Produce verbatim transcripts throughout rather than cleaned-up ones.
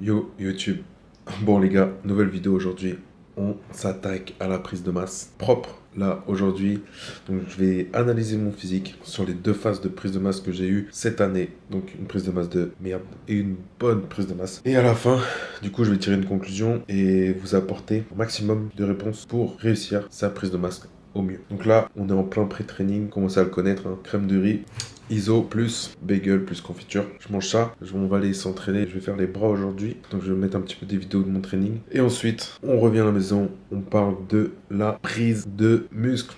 Yo YouTube, bon les gars, nouvelle vidéo aujourd'hui, on s'attaque à la prise de masse propre là aujourd'hui. Donc je vais analyser mon physique sur les deux phases de prise de masse que j'ai eu cette année. Donc une prise de masse de merde et une bonne prise de masse. Et à la fin, du coup je vais tirer une conclusion et vous apporter un maximum de réponses pour réussir sa prise de masse au mieux. Donc là on est en plein pré-training, commencez à le connaître, hein. Crème de riz, iso plus bagel plus confiture. Je mange ça, on va aller s'entraîner. Je vais faire les bras aujourd'hui, donc je vais mettre un petit peu des vidéos de mon training. Et ensuite, on revient à la maison, on parle de la prise de muscle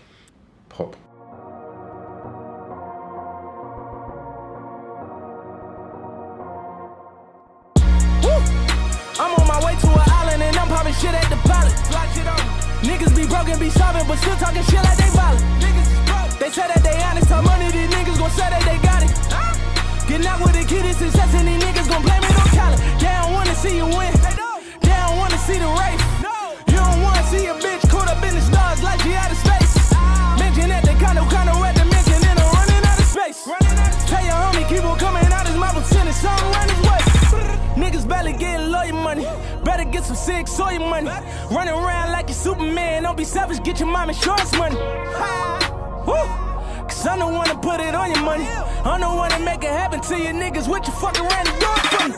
propre. Niggas be broke and be sobbing, but still talking shit like they violent. They say that they honest, how money these niggas gon' say that they got it. Get out with the kid, it's success, and these niggas gon' blame it on talent. They don't wanna see you win, they don't wanna see the race. You don't wanna see a bitch caught up in the stars like she out of space. Mention that they kind of, kind of red dimension, and I'm running out of space. Tell your homie, keep on coming out his mouth, sending something around his way. Niggas barely getting lawyer money, better get some sick soy money. Running around like you Superman, don't be selfish, get your mom insurance money. Woo. Cause I'm the one to put it on your money, I'm the one to make it happen to you niggas with your fucking random dog money.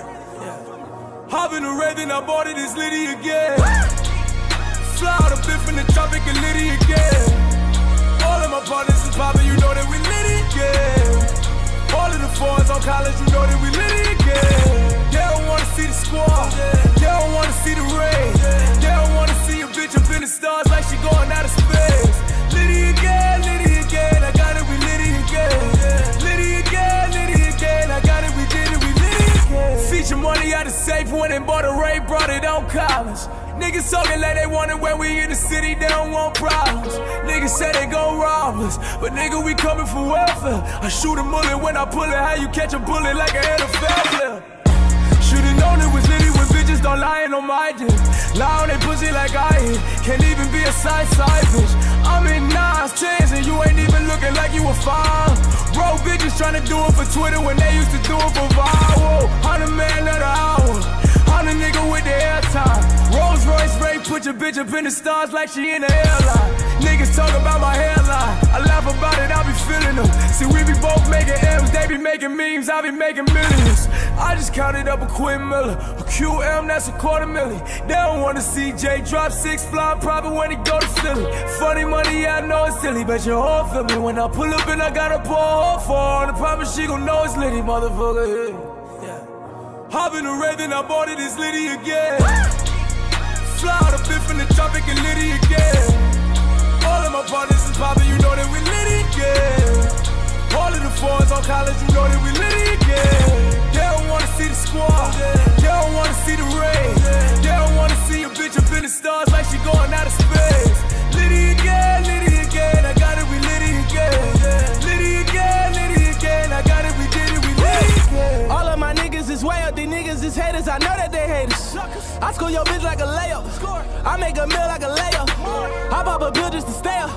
Hopping a raven, I bought it, it's Liddy again. Fly out a bit from the tropic and Liddy again. All of my partners is poppin', you know that we Liddy again. All of the fours on college, you know that we Liddy again. They don't wanna see the squad, they don't wanna see the rain. They don't wanna see a bitch up in the stars like she going out of space. Liddy again, Liddy again, I got it, we Liddy again. Liddy again, Liddy again, I got it, we did it, we Liddy again. See your money out of safe when they bought a Ray, brought it on college. Niggas talking like they want it when we in the city, they don't want problems. Niggas say they gon' rob us, but nigga we coming for welfare. I shoot a mullet when I pull it, how you catch a bullet like an N F L player. Should've known it was Liddy when bitches don't lie on my dick. Lie on they pussy like I ain't, can't even be a side side bitch. I'm in nines, tens, and you ain't even looking like you a five. Bro, bitches tryna do it for Twitter when they used to do it for viral. Hundred man of the hour, hundred nigga with the airtime. Rolls Royce Ray, put your bitch up in the stars like she in the airline. Niggas talk about my hairline, I laugh about it, I be feeling them. See, we be both making M's, they be making memes, I be making millions. I just counted up a Quinn Miller, a Q M, that's a quarter million. They don't wanna see Jay drop six, fly private when he go to Philly. Funny money, I know it's silly, but your whole feel me when I pull up and I got a ball for her. And I promise she gon' know it's Liddy, motherfucker. Yeah. Yeah. Hopping a raven, I bought it, it's Liddy again. Fly out a bit from the tropic and Liddy again. All of my partners is poppin', you know that we Liddy again. All of the fours on college, you know that we Liddy again. They don't wanna see the squad, they don't wanna see the rain. They don't wanna see a bitch up in the stars like she going out of space. Liddy again, Liddy again, I got it, we Liddy again. Liddy again, Liddy again, I got it, we did it, we Liddy again. All of my niggas is way up, these niggas is haters, I know that they haters. I score your bitch like a layup, I make a meal like a layup. I pop a bill just to stay up,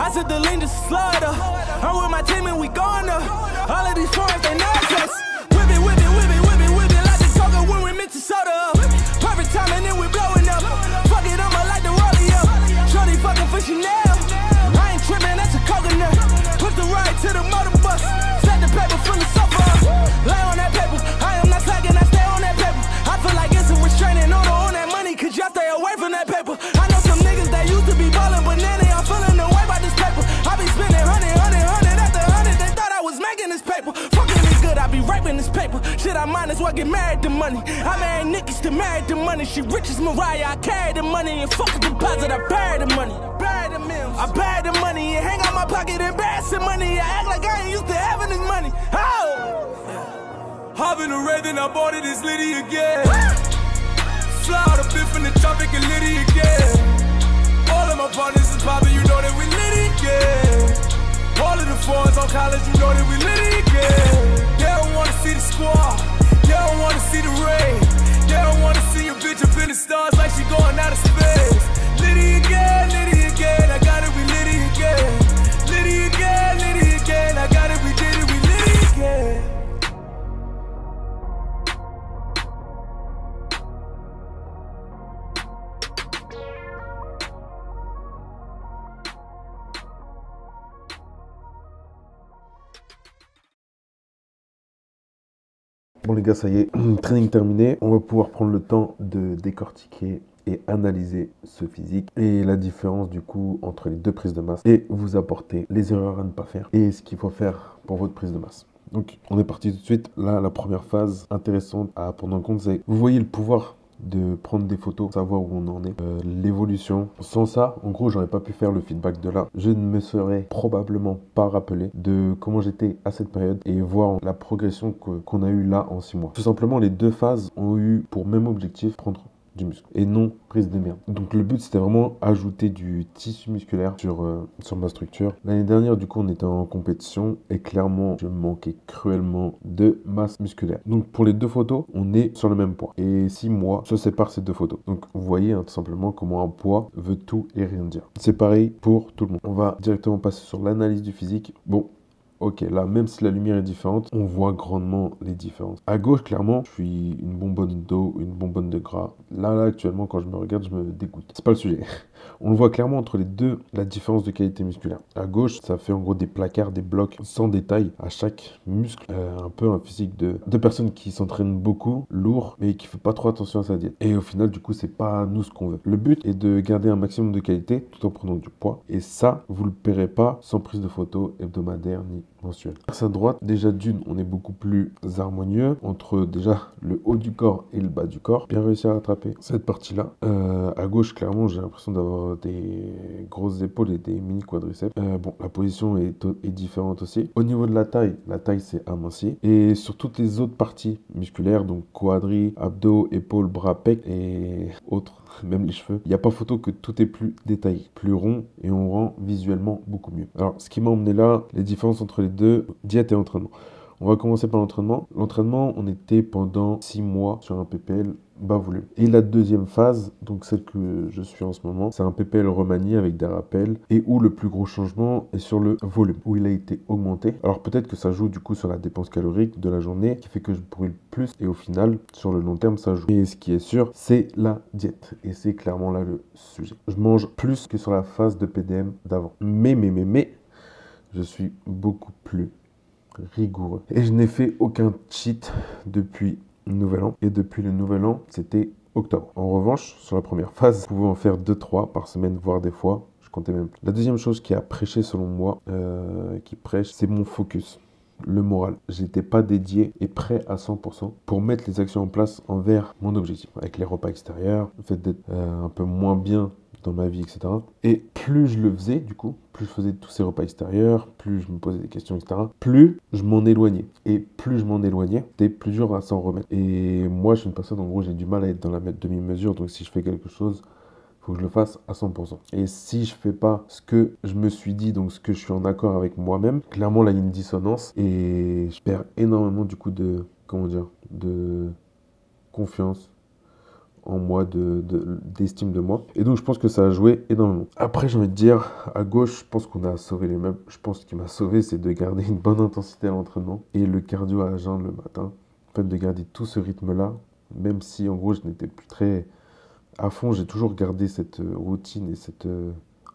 I sit the lean just to slide up. I'm with my team and we going up. All of these foreigners, they nudge us. Whip it, whip it, whip it, whip it, whip it. Like the coca when we mix the soda up. Perfect time and then we blowing up. Fuck it, I'ma light the rollie up. Shorty fucking for Chanel. I ain't tripping, that's a coconut. Put the ride to the motor bus. Set the paper from the sofa up. Lay on that paper. I am not slacking, I stay on that paper. I feel like it's a restraining order on that money, cause y'all stay away from that paper. I know some niggas that used to be ballin', but now they all feeling the way about this paper. I be spending hundred, hundred, hundred after hundred. They thought I was making this paper. Fucking me good, I be raping this paper. Shit, I might as well get married to money. I married niggas to married to money. She rich as Mariah, I carry the money. And fuck a deposit, I buried the money. I buried the money and hang out my pocket, embarrassing money. I act like I ain't used to having this money. Oh! Hopping a raven, I bought it, it's Liddy again. Fly out a bit from the tropic and Liddy again. All of my partners is poppin', you know that we Liddy again. All of the fours on college, you know that we Liddy again. They don't wanna see the squad, they don't wanna see the rain. They don't wanna see a bitch up in the stars like she going out of space. Liddy again, Liddy again, I got it, we Liddy again. Liddy again, Liddy again, I got it, we did it, we Liddy again. Bon les gars, ça y est, training terminé. On va pouvoir prendre le temps de décortiquer et analyser ce physique et la différence du coup entre les deux prises de masse et vous apporter les erreurs à ne pas faire et ce qu'il faut faire pour votre prise de masse. Donc on est parti tout de suite. Là, la première phase intéressante à prendre en compte, c'est vous voyez le pouvoir de prendre des photos, savoir où on en est, euh, l'évolution. Sans ça, en gros, j'aurais pas pu faire le feedback de là. Je ne me serais probablement pas rappelé de comment j'étais à cette période et voir la progression que, qu'on a eu là en six mois. Tout simplement, les deux phases ont eu pour même objectif prendre du muscle et non prise de merde. Donc le but c'était vraiment ajouter du tissu musculaire sur, euh, sur ma structure. L'année dernière du coup on était en compétition et clairement je manquais cruellement de masse musculaire. Donc pour les deux photos on est sur le même poids et six mois se séparent ces deux photos. Donc vous voyez hein, tout simplement comment un poids veut tout et rien dire. C'est pareil pour tout le monde. On va directement passer sur l'analyse du physique. Bon, ok, là, même si la lumière est différente, on voit grandement les différences. À gauche, clairement, je suis une bonbonne d'eau, une bonbonne de gras. Là, là, actuellement, quand je me regarde, je me dégoûte. C'est pas le sujet. On le voit clairement entre les deux, la différence de qualité musculaire. À gauche, ça fait en gros des placards, des blocs sans détail à chaque muscle. Euh, un peu un physique de, de personnes qui s'entraînent beaucoup, lourd, mais qui ne font pas trop attention à sa diète. Et au final, du coup, c'est pas nous ce qu'on veut. Le but est de garder un maximum de qualité tout en prenant du poids. Et ça, vous le paierez pas sans prise de photos hebdomadaire ni mensuel. À droite, déjà d'une, on est beaucoup plus harmonieux entre déjà le haut du corps et le bas du corps. Bien réussi à rattraper cette partie-là. Euh, à gauche, clairement, j'ai l'impression d'avoir des grosses épaules et des mini quadriceps. Euh, bon, la position est, est différente aussi. Au niveau de la taille, la taille c'est aminci. Et sur toutes les autres parties musculaires, donc quadri, abdos, épaules, bras, pecs et autres, même les cheveux, il n'y a pas photo que tout est plus détaillé, plus rond et on rend visuellement beaucoup mieux. Alors, ce qui m'a emmené là, les différences entre les deux, diète et entraînement. On va commencer par l'entraînement. L'entraînement, on était pendant six mois sur un P P L bas volume. Et la deuxième phase, donc celle que je suis en ce moment, c'est un P P L remanié avec des rappels et où le plus gros changement est sur le volume, où il a été augmenté. Alors peut-être que ça joue du coup sur la dépense calorique de la journée qui fait que je brûle plus et au final, sur le long terme, ça joue. Et ce qui est sûr, c'est la diète. Et c'est clairement là le sujet. Je mange plus que sur la phase de P D M d'avant. Mais, mais, mais, mais, je suis beaucoup plus rigoureux. Et je n'ai fait aucun cheat depuis Nouvel An. Et depuis le Nouvel An, c'était octobre. En revanche, sur la première phase, je pouvais en faire deux trois par semaine, voire des fois. Je comptais même plus. La deuxième chose qui a prêché selon moi, euh, qui prêche, c'est mon focus. Le moral. J'étais pas dédié et prêt à cent pour cent pour mettre les actions en place envers mon objectif. Avec les repas extérieurs, le fait d'être euh, un peu moins bien dans ma vie, et cetera. Et plus je le faisais, du coup, plus je faisais tous ces repas extérieurs, plus je me posais des questions, et cetera, plus je m'en éloignais. Et plus je m'en éloignais, c'était plus dur à s'en remettre. Et moi, je suis une personne, en gros, j'ai du mal à être dans la demi-mesure. Donc, si je fais quelque chose, faut que je le fasse à cent pour cent. Et si je fais pas ce que je me suis dit, donc ce que je suis en accord avec moi-même, clairement, là, il y a une dissonance. Et je perds énormément, du coup, de, comment dire, de confiance en moi, de, de, d'estime de moi. Et donc, je pense que ça a joué énormément. Après, j'ai envie de dire, à gauche, je pense qu'on a sauvé les meubles. Je pense qu'il m'a sauvé, c'est de garder une bonne intensité à l'entraînement et le cardio à jeun le matin. En fait, de garder tout ce rythme-là, même si, en gros, je n'étais plus très à fond, j'ai toujours gardé cette routine et cette euh,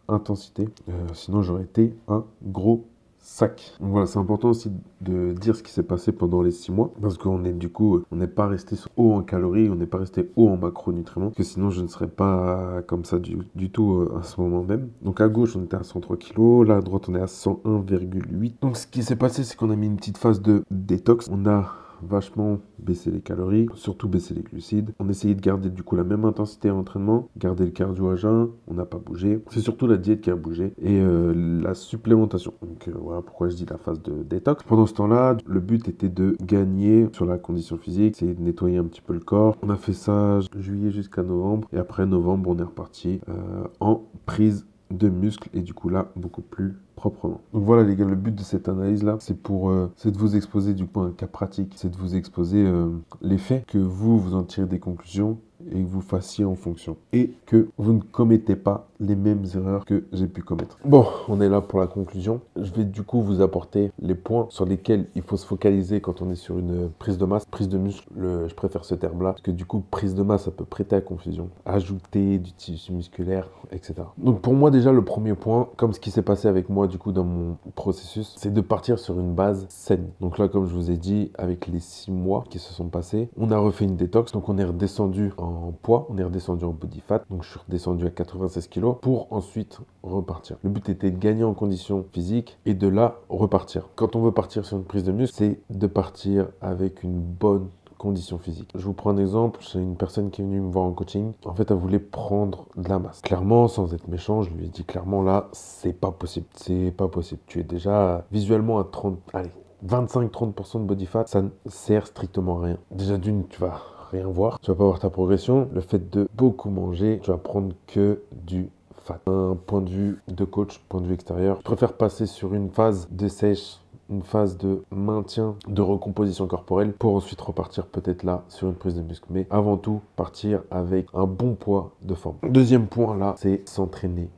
intensité. Euh, sinon, j'aurais été un gros sac. Donc voilà, c'est important aussi de dire ce qui s'est passé pendant les six mois parce qu'on est du coup, on n'est pas resté haut en calories, on n'est pas resté haut en macronutriments parce que sinon je ne serais pas comme ça du, du tout à ce moment même. Donc à gauche on était à cent trois kilos, là à droite on est à cent un virgule huit. Donc ce qui s'est passé c'est qu'on a mis une petite phase de détox, on a vachement baisser les calories, surtout baisser les glucides. On essayait de garder du coup la même intensité à l'entraînement, garder le cardio à jeun, on n'a pas bougé. C'est surtout la diète qui a bougé et euh, la supplémentation. Donc euh, voilà pourquoi je dis la phase de détox. Pendant ce temps-là, le but était de gagner sur la condition physique, essayer de nettoyer un petit peu le corps. On a fait ça juillet jusqu'à novembre et après novembre, on est reparti euh, en prise de muscles et du coup là, beaucoup plus proprement. Donc voilà les gars, le but de cette analyse là, c'est pour, euh, c'est de vous exposer du coup un cas pratique, c'est de vous exposer euh, les faits, que vous, vous en tirez des conclusions et que vous fassiez en fonction. Et que vous ne commettez pas les mêmes erreurs que j'ai pu commettre. Bon, on est là pour la conclusion. Je vais du coup vous apporter les points sur lesquels il faut se focaliser quand on est sur une prise de masse. Prise de muscle, le, je préfère ce terme-là. Parce que du coup, prise de masse, ça peut prêter à confusion. Ajouter du tissu musculaire, et cetera. Donc pour moi, déjà, le premier point, comme ce qui s'est passé avec moi du coup dans mon processus, c'est de partir sur une base saine. Donc là, comme je vous ai dit, avec les six mois qui se sont passés, on a refait une détox. Donc on est redescendu en poids, on est redescendu en body fat. Donc je suis redescendu à quatre-vingt-seize kilos pour ensuite repartir. Le but était de gagner en condition physique et de là repartir. Quand on veut partir sur une prise de muscle, c'est de partir avec une bonne conditions physiques. Je vous prends un exemple, c'est une personne qui est venue me voir en coaching. En fait, elle voulait prendre de la masse. Clairement, sans être méchant, je lui ai dit clairement là, c'est pas possible. C'est pas possible. Tu es déjà visuellement à trente, allez, vingt-cinq à trente pour cent de body fat, ça ne sert strictement à rien. Déjà d'une, tu vas rien voir. Tu vas pas voir ta progression. Le fait de beaucoup manger, tu vas prendre que du fat. Un point de vue de coach, point de vue extérieur. Je préfère passer sur une phase de sèche, une phase de maintien, de recomposition corporelle pour ensuite repartir peut-être là sur une prise de muscle. Mais avant tout, partir avec un bon poids de forme. Deuxième point là, c'est s'entraîner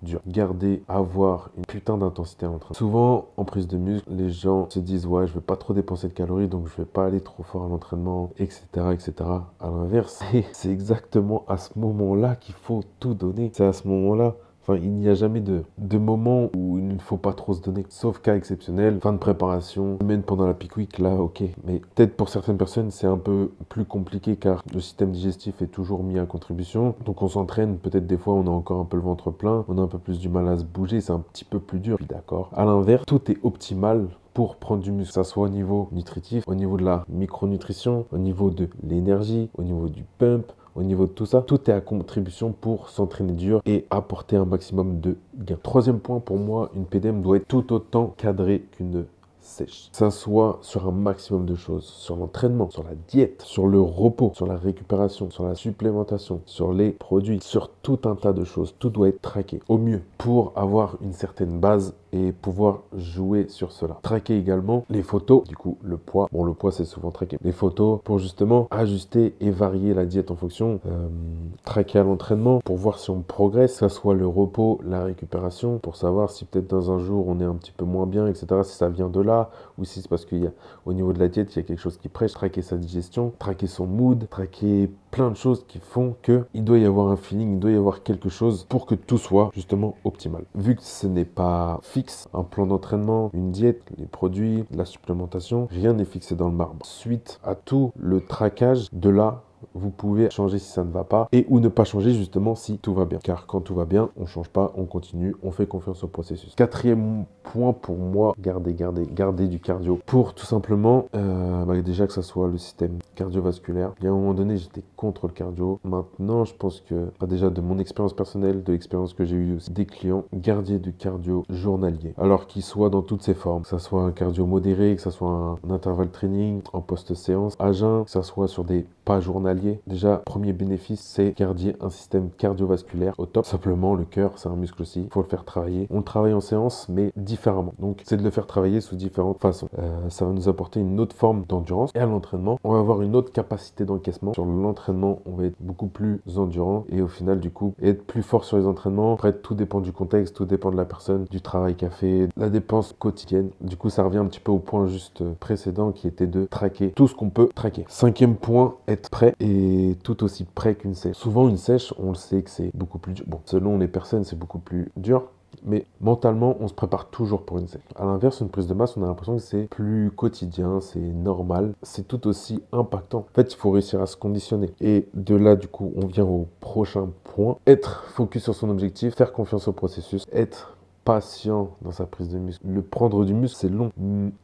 dur. Garder, avoir une putain d'intensité en train. Souvent, en prise de muscle, les gens se disent « Ouais, je vais pas trop dépenser de calories, donc je vais pas aller trop fort à l'entraînement, et cetera et cetera » À l'inverse, c'est exactement à ce moment-là qu'il faut tout donner. C'est à ce moment-là. Enfin, il n'y a jamais de, de moment où il ne faut pas trop se donner. Sauf cas exceptionnel, fin de préparation, semaine pendant la peak week, là, ok. Mais peut-être pour certaines personnes, c'est un peu plus compliqué car le système digestif est toujours mis à contribution. Donc on s'entraîne, peut-être des fois, on a encore un peu le ventre plein, on a un peu plus du mal à se bouger, c'est un petit peu plus dur. Puis d'accord. À l'inverse, tout est optimal pour prendre du muscle, que ça soit au niveau nutritif, au niveau de la micronutrition, au niveau de l'énergie, au niveau du pump, au niveau de tout ça, tout est à contribution pour s'entraîner dur et apporter un maximum de gains. Troisième point, pour moi, une P D M doit être tout autant cadrée qu'une sèche. Ça soit sur un maximum de choses, sur l'entraînement, sur la diète, sur le repos, sur la récupération, sur la supplémentation, sur les produits, sur tout un tas de choses. Tout doit être traqué au mieux pour avoir une certaine base et pouvoir jouer sur cela. Traquer également les photos, du coup le poids, bon le poids c'est souvent traqué, les photos pour justement ajuster et varier la diète en fonction, euh, traquer à l'entraînement pour voir si on progresse, que ce soit le repos, la récupération, pour savoir si peut-être dans un jour on est un petit peu moins bien, et cetera, si ça vient de là, ou si c'est parce qu'il y a au niveau de la diète, il y a quelque chose qui prêche, traquer sa digestion, traquer son mood, traquer plein de choses qui font que il doit y avoir un feeling, il doit y avoir quelque chose pour que tout soit justement optimal. Vu que ce n'est pas fixe, un plan d'entraînement, une diète, les produits, la supplémentation, rien n'est fixé dans le marbre. Suite à tout le traquage, de là, vous pouvez changer si ça ne va pas et ou ne pas changer justement si tout va bien. Car quand tout va bien, on ne change pas, on continue, on fait confiance au processus. Quatrième point pour moi, garder, garder, garder du cardio. Pour tout simplement, euh, bah déjà que ça soit le système cardiovasculaire. Il y a un moment donné, j'étais contre le cardio. Maintenant, je pense que bah déjà de mon expérience personnelle, de l'expérience que j'ai eue aussi, des clients, garder du cardio journalier. Alors qu'il soit dans toutes ses formes, que ça soit un cardio modéré, que ça soit un, un intervalle training, en post-séance, à jeun, que ça soit sur des pas journaliers. Déjà, premier bénéfice, c'est garder un système cardiovasculaire au top. Simplement, le cœur, c'est un muscle aussi. Il faut le faire travailler. On le travaille en séance, mais différemment. Donc, c'est de le faire travailler sous différentes façons. Euh, ça va nous apporter une autre forme d'endurance. Et à l'entraînement, on va avoir une autre capacité d'encaissement. Sur l'entraînement, on va être beaucoup plus endurant. Et au final, du coup, être plus fort sur les entraînements. Après, tout dépend du contexte, tout dépend de la personne, du travail qu'a fait, de la dépense quotidienne. Du coup, ça revient un petit peu au point juste précédent qui était de traquer tout ce qu'on peut traquer. Cinquième point, être prêt. Et tout aussi près qu'une sèche. Souvent une sèche, on le sait que c'est beaucoup plus dur. Bon, selon les personnes, c'est beaucoup plus dur. Mais mentalement, on se prépare toujours pour une sèche. À l'inverse, une prise de masse, on a l'impression que c'est plus quotidien, c'est normal, c'est tout aussi impactant. En fait, il faut réussir à se conditionner. Et de là, du coup, on vient au prochain point. Être focus sur son objectif, faire confiance au processus, être patient dans sa prise de muscle. Le prendre du muscle, c'est long.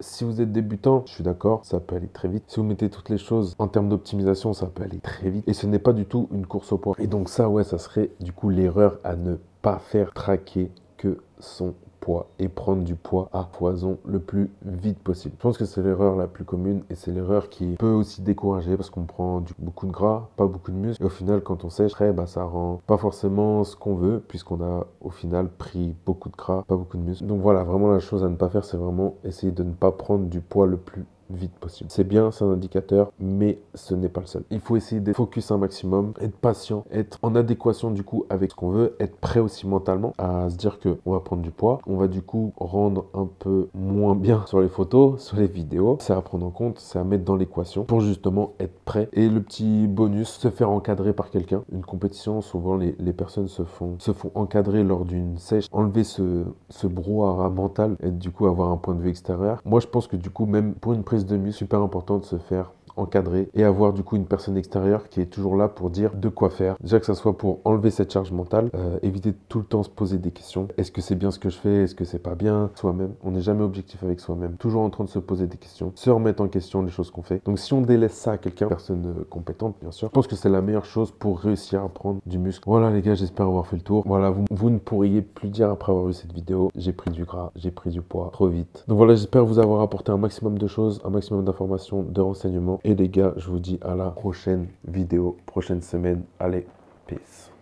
Si vous êtes débutant, je suis d'accord, ça peut aller très vite. Si vous mettez toutes les choses en termes d'optimisation, ça peut aller très vite. Et ce n'est pas du tout une course au poids. Et donc ça, ouais, ça serait du coup l'erreur à ne pas faire, traquer que son poids et prendre du poids à foison le plus vite possible. Je pense que c'est l'erreur la plus commune et c'est l'erreur qui peut aussi décourager parce qu'on prend du, beaucoup de gras, pas beaucoup de muscles et au final quand on sèche, bah, ça rend pas forcément ce qu'on veut puisqu'on a au final pris beaucoup de gras, pas beaucoup de muscles. Donc voilà, vraiment la chose à ne pas faire, c'est vraiment essayer de ne pas prendre du poids le plus vite possible. C'est bien, c'est un indicateur, mais ce n'est pas le seul. Il faut essayer d'être focus un maximum, être patient, être en adéquation du coup avec ce qu'on veut, être prêt aussi mentalement à se dire que on va prendre du poids, on va du coup rendre un peu moins bien sur les photos, sur les vidéos. C'est à prendre en compte, c'est à mettre dans l'équation pour justement être prêt. Et le petit bonus, se faire encadrer par quelqu'un. Une compétition, souvent les, les personnes se font, se font encadrer lors d'une sèche, enlever ce, ce brouhaha mental et du coup avoir un point de vue extérieur. Moi je pense que du coup même pour une de muscle, super important de se faire encadrer et avoir du coup une personne extérieure qui est toujours là pour dire de quoi faire. Déjà que ça soit pour enlever cette charge mentale, euh, éviter de tout le temps se poser des questions. Est-ce que c'est bien ce que je fais? Est-ce que c'est pas bien? Soi-même, on n'est jamais objectif avec soi-même. Toujours en train de se poser des questions, se remettre en question les choses qu'on fait. Donc si on délaisse ça à quelqu'un, personne euh, compétente bien sûr, je pense que c'est la meilleure chose pour réussir à prendre du muscle. Voilà les gars, j'espère avoir fait le tour. Voilà, vous, vous ne pourriez plus dire après avoir vu cette vidéo, j'ai pris du gras, j'ai pris du poids trop vite. Donc voilà, j'espère vous avoir apporté un maximum de choses, un maximum d'informations, de renseignements. Et les gars, je vous dis à la prochaine vidéo, prochaine semaine. Allez, peace.